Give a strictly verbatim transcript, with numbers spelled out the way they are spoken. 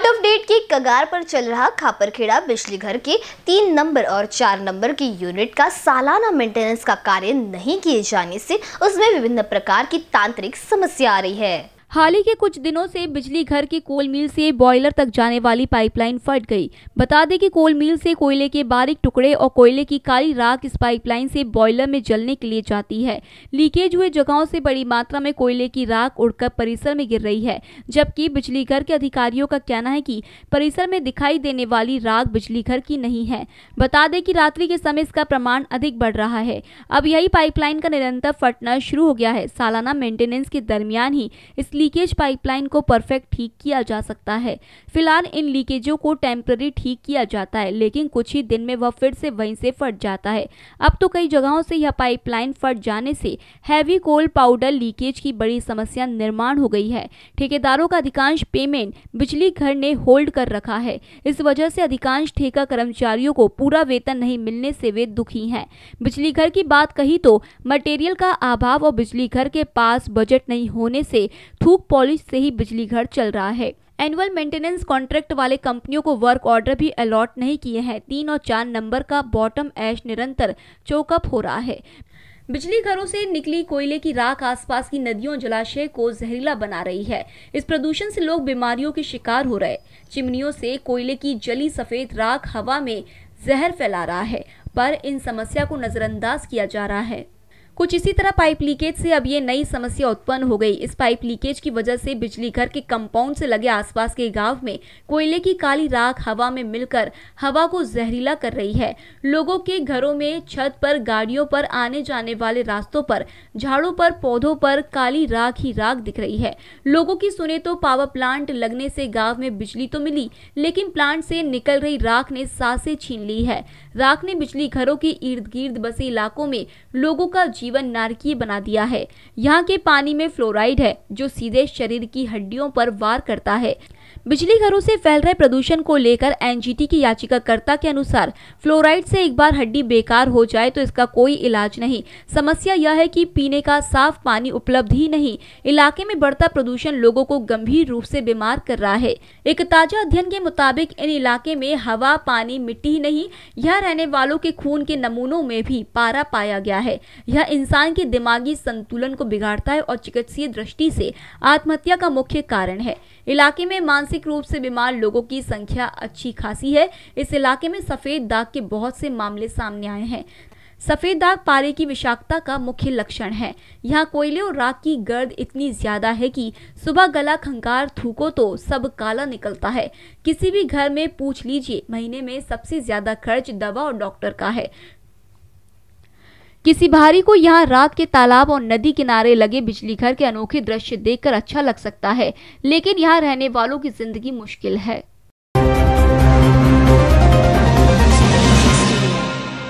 Out of date की कगार पर चल रहा खापरखेड़ा बिजली घर के तीन नंबर और चार नंबर की यूनिट का सालाना मेंटेनेंस का कार्य नहीं किए जाने से उसमें विभिन्न प्रकार की तांत्रिक समस्या आ रही है। हाल ही के कुछ दिनों से बिजली घर के कोल मिल से बॉयलर तक जाने वाली पाइपलाइन फट गई। बता दें कि कोल मिल से कोयले के बारीक टुकड़े और कोयले की काली राख इस पाइपलाइन से बॉयलर में जलने के लिए जाती है। लीकेज हुए जगहों से बड़ी मात्रा में कोयले की राख उड़कर परिसर में गिर रही है, जबकि बिजली घर के अधिकारियों का कहना है कि परिसर में दिखाई देने वाली राख बिजली घर की नहीं है। बता दें कि रात्रि के समय इसका प्रमाण अधिक बढ़ रहा है। अब यही पाइपलाइन का निरंतर फटना शुरू हो गया है। सालाना मेंटेनेंस के दरमियान ही इस लीकेज पाइपलाइन को परफेक्ट ठीक किया जा सकता है। फिलहाल इन लीकेजों को टेम्पररी ठीक किया जाता है, लेकिन कुछ ही दिन में वह फिर से वहीं से फट जाता है। अब तो कई जगहों से यह पाइपलाइन फट जाने से हैवी कोल पाउडर लीकेज की बड़ी समस्या निर्माण हो गई है। ठेकेदारों का अधिकांश पेमेंट बिजली घर ने होल्ड कर रखा है। इस वजह से अधिकांश ठेका कर्मचारियों को पूरा वेतन नहीं मिलने से वे दुखी हैं। बिजली घर की बात कही तो मटेरियल का अभाव और बिजली घर के पास बजट नहीं होने से थूक पॉलिश से ही बिजली घर चल रहा है। एनुअल मेंटेनेंस कॉन्ट्रैक्ट वाले कंपनियों को वर्क ऑर्डर भी अलॉट नहीं किए हैं। तीन और चार नंबर का बॉटम ऐश निरंतर चौकअप हो रहा है। बिजली घरों से निकली कोयले की राख आसपास की नदियों जलाशय को जहरीला बना रही है। इस प्रदूषण से लोग बीमारियों के शिकार हो रहे। चिमनियों से कोयले की जली सफेद राख हवा में जहर फैला रहा है, पर इन समस्या को नजरअंदाज किया जा रहा है। कुछ इसी तरह पाइप लीकेज से अब ये नई समस्या उत्पन्न हो गई। इस पाइप लीकेज की वजह से बिजली घर के कंपाउंड से लगे आसपास के गांव में कोयले की काली राख हवा में मिलकर हवा को जहरीला कर रही है। लोगों के घरों में, छत पर, गाड़ियों पर, आने जाने वाले रास्तों पर, झाड़ों पर, पौधों पर काली राख ही राख दिख रही है। लोगों की सुने तो पावर प्लांट लगने से गाँव में बिजली तो मिली, लेकिन प्लांट से निकल रही राख ने सांसें छीन ली है। राख ने बिजली घरों के इर्द गिर्द बसे इलाकों में लोगों का जीवन नारकीय बना दिया है। यहाँ के पानी में फ्लोराइड है, जो सीधे शरीर की हड्डियों पर वार करता है। बिजली घरों से फैल रहे प्रदूषण को लेकर एनजीटी की याचिकाकर्ता के अनुसार फ्लोराइड से एक बार हड्डी बेकार हो जाए तो इसका कोई इलाज नहीं। समस्या यह है कि पीने का साफ पानी उपलब्ध ही नहीं। इलाके में बढ़ता प्रदूषण लोगों को गंभीर रूप से बीमार कर रहा है। एक ताजा अध्ययन के मुताबिक इन इलाके में हवा, पानी, मिट्टी ही नहीं, यहाँ रहने वालों के खून के नमूनों में भी पारा पाया गया है। यह इंसान के दिमागी संतुलन को बिगाड़ता है और चिकित्सीय दृष्टि से आत्महत्या का मुख्य कारण है। इलाके में मानसिक रूप से बीमार लोगों की संख्या अच्छी खासी है। इस इलाके में सफेद दाग के बहुत से मामले सामने आए हैं। सफेद दाग पारे की विषाक्तता का मुख्य लक्षण है। यहाँ कोयले और राख की गर्द इतनी ज्यादा है कि सुबह गला खंकार थूको तो सब काला निकलता है। किसी भी घर में पूछ लीजिए, महीने में सबसे ज्यादा खर्च दवा और डॉक्टर का है। किसी भारी को यहाँ रात के तालाब और नदी किनारे लगे बिजली घर के अनोखे दृश्य देखकर अच्छा लग सकता है, लेकिन यहाँ रहने वालों की जिंदगी मुश्किल है।